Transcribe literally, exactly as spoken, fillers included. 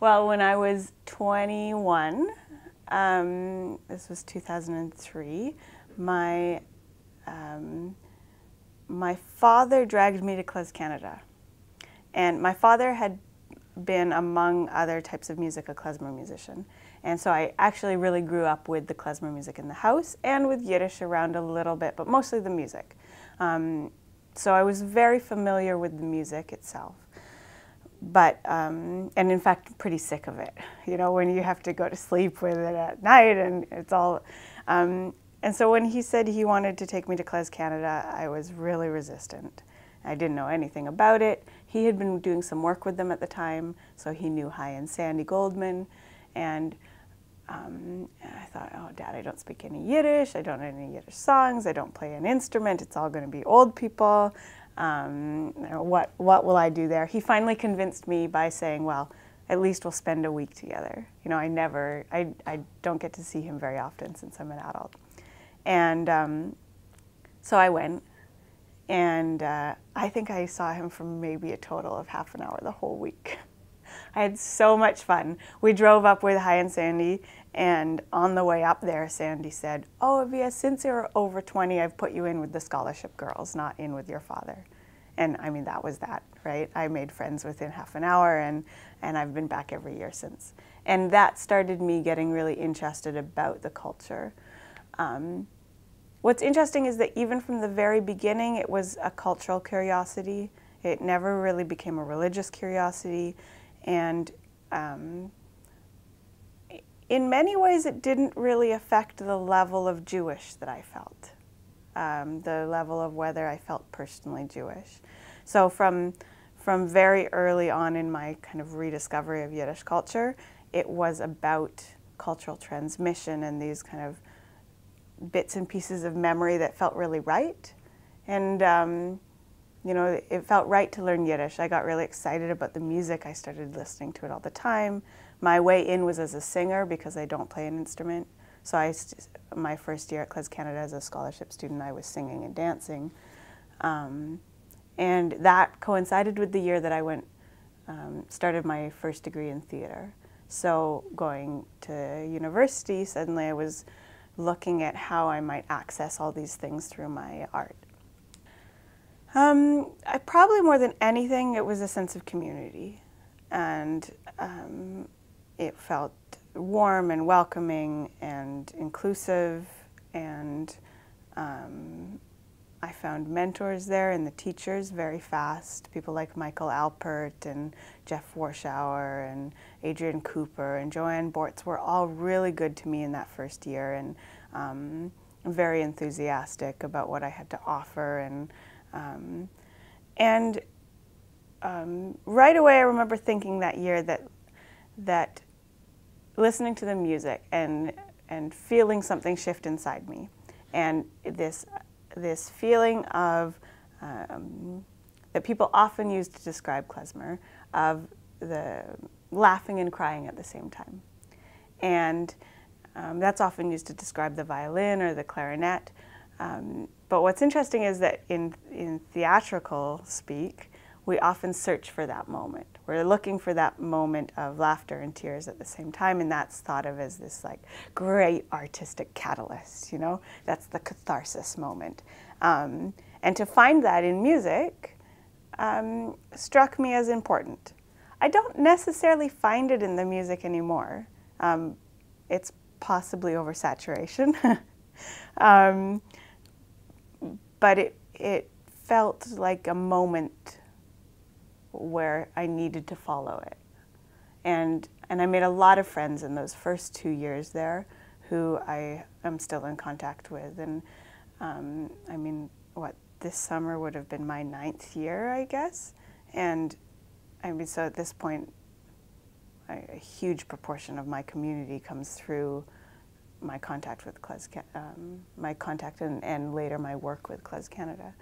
Well, when I was twenty-one, um, this was two thousand three, my, um, my father dragged me to KlezKanada. And my father had been, among other types of music, a klezmer musician. And so I actually really grew up with the klezmer music in the house and with Yiddish around a little bit, but mostly the music. Um, so I was very familiar with the music itself. But, um, and in fact, pretty sick of it, you know, when you have to go to sleep with it at night and it's all. Um, and so when he said he wanted to take me to KlezKanada, I was really resistant. I didn't know anything about it. He had been doing some work with them at the time, so he knew Hy and Sandy Goldman. And um, I thought, oh, Dad, I don't speak any Yiddish. I don't know any Yiddish songs. I don't play an instrument. It's all going to be old people. Um, you know, what, what will I do there? He finally convinced me by saying, well, at least we'll spend a week together. You know, I never, I, I don't get to see him very often since I'm an adult. And um, so I went. And uh, I think I saw him for maybe a total of half an hour the whole week. I had so much fun. We drove up with Hy and Sandy, and on the way up there, Sandy said, oh, Avia, since you're over twenty, I've put you in with the scholarship girls, not in with your father. And I mean, that was that, right? I made friends within half an hour, and, and I've been back every year since. And that started me getting really interested about the culture. Um, What's interesting is that even from the very beginning, it was a cultural curiosity. It never really became a religious curiosity. And um, in many ways, it didn't really affect the level of Jewish that I felt, um, the level of whether I felt personally Jewish. So from, from very early on in my kind of rediscovery of Yiddish culture, it was about cultural transmission and these kind of bits and pieces of memory that felt really right. And, um, you know, it felt right to learn Yiddish. I got really excited about the music. I started listening to it all the time. My way in was as a singer because I don't play an instrument. So I st my first year at KlezKanada as a scholarship student, I was singing and dancing. Um, and that coincided with the year that I went, um, started my first degree in theater. So going to university, suddenly I was looking at how I might access all these things through my art. Um, I probably more than anything, it was a sense of community. And um, it felt warm and welcoming and inclusive. And um, I found mentors there and the teachers very fast, people like Michael Alpert and Jeff Warshauer and Adrian Cooper and Joanne Bortz were all really good to me in that first year and um, very enthusiastic about what I had to offer. And, um, and um, right away I remember thinking that year that, that listening to the music and, and feeling something shift inside me and this, this feeling of, um, that people often use to describe klezmer, of the laughing and crying at the same time. And um, that's often used to describe the violin or the clarinet. Um, but what's interesting is that in, in theatrical speak, we often search for that moment. We're looking for that moment of laughter and tears at the same time, and that's thought of as this like great artistic catalyst, you know? That's the catharsis moment. Um, and to find that in music um, struck me as important. I don't necessarily find it in the music anymore. Um, it's possibly oversaturation. um, but it, it felt like a moment where I needed to follow it. And, and I made a lot of friends in those first two years there who I am still in contact with. And um, I mean, what, this summer would have been my ninth year, I guess. And I mean, so at this point, I, a huge proportion of my community comes through my contact with Klez, um, my contact and, and later my work with KlezKanada.